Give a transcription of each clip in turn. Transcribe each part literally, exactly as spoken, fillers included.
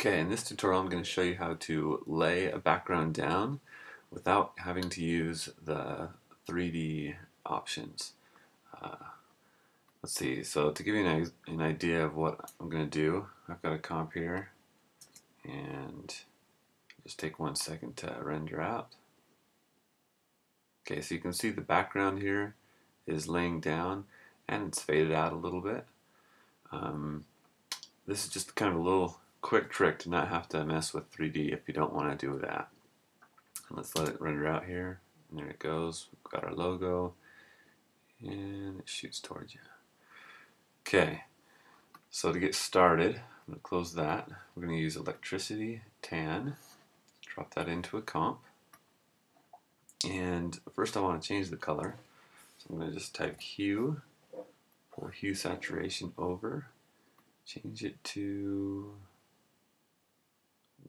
Okay, in this tutorial I'm going to show you how to lay a background down without having to use the three D options. Uh, let's see, so to give you an, an idea of what I'm going to do, I've got a comp here and just take one second to render out. Okay, so you can see the background here is laying down and it's faded out a little bit. Um, this is just kind of a little quick trick to not have to mess with three D if you don't want to do that. And let's let it render out here, and there it goes. We've got our logo and it shoots towards you. Okay, so to get started, I'm going to close that. We're going to use electricity tan, drop that into a comp, and first I want to change the color, so I'm going to just type hue, pull hue saturation over, change it to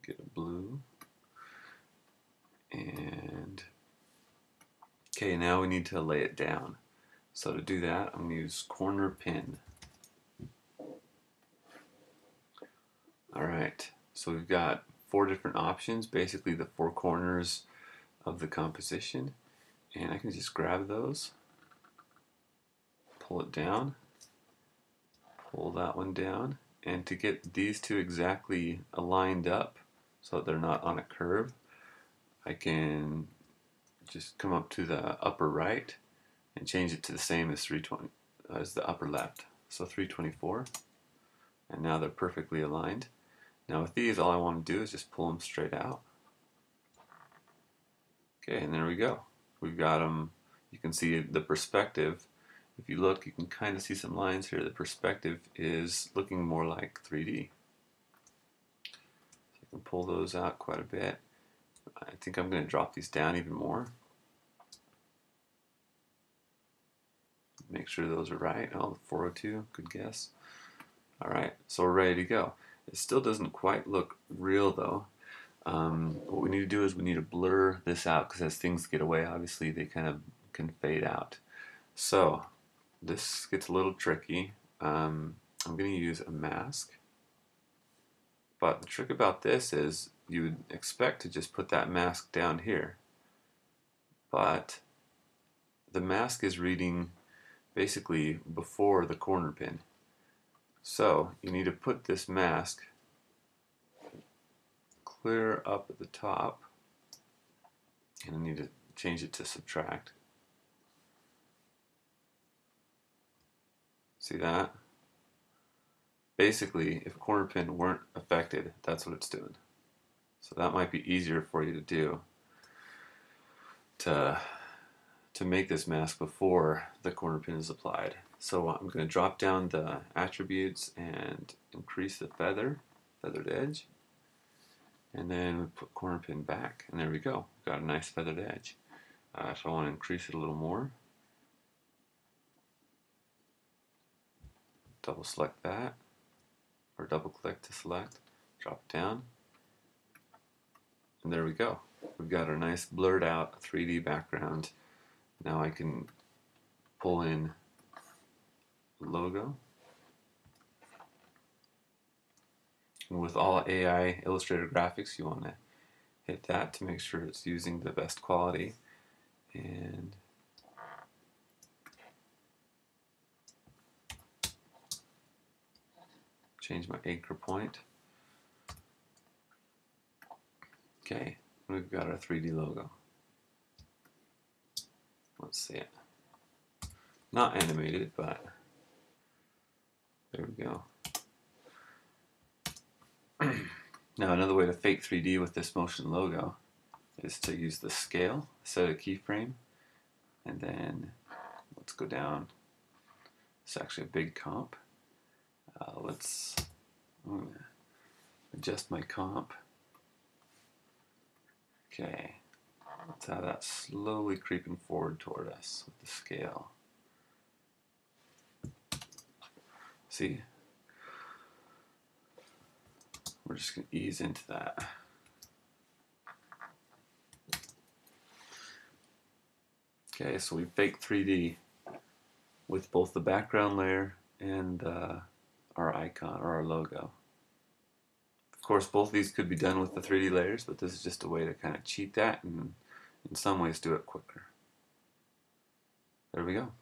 get a blue, and okay, now we need to lay it down. So to do that, I'm going to use corner pin. Alright, so we've got four different options, basically the four corners of the composition, and I can just grab those, pull it down, pull that one down, and to get these two exactly aligned up so that they're not on a curve, I can just come up to the upper right and change it to the same as three twenty as the upper left, so three twenty-four, and now they're perfectly aligned. Now with these, all I want to do is just pull them straight out. Okay, and there we go. We've got them. You can see the perspective. If you look, you can kind of see some lines here. The perspective is looking more like three D. So I can pull those out quite a bit. I think I'm going to drop these down even more. Make sure those are right. Oh, four oh two, good guess. Alright, so we're ready to go. It still doesn't quite look real though. Um, what we need to do is we need to blur this out, because as things get away, obviously they kind of can fade out. So this gets a little tricky. Um, I'm going to use a mask. But the trick about this is you would expect to just put that mask down here. But the mask is reading basically before the corner pin. So you need to put this mask clear up at the top. And I need to change it to subtract. See that? Basically, if corner pin weren't affected, that's what it's doing. So that might be easier for you to do, to, to make this mask before the corner pin is applied. So I'm going to drop down the attributes and increase the feather, feathered edge, and then we put corner pin back, and there we go. We've got a nice feathered edge. Uh, so I want to increase it a little more. Double select that, or double click to select, drop it down, and there we go. We've got our nice blurred out three D background. Now I can pull in the logo. And with all A I Illustrator graphics, you want to hit that to make sure it's using the best quality. And change my anchor point. Okay, we've got our three D logo. Let's see it. Not animated, but there we go. Now another way to fake three D with this motion logo is to use the scale, set a keyframe, and then let's go down. It's actually a big comp. Uh, let's I'm gonna adjust my comp. Okay, let's have that slowly creeping forward toward us with the scale. See, we're just going to ease into that. Okay, so we fake three D with both the background layer and uh, our icon or our logo. Of course, both of these could be done with the three D layers, but this is just a way to kind of cheat that and in some ways do it quicker. There we go.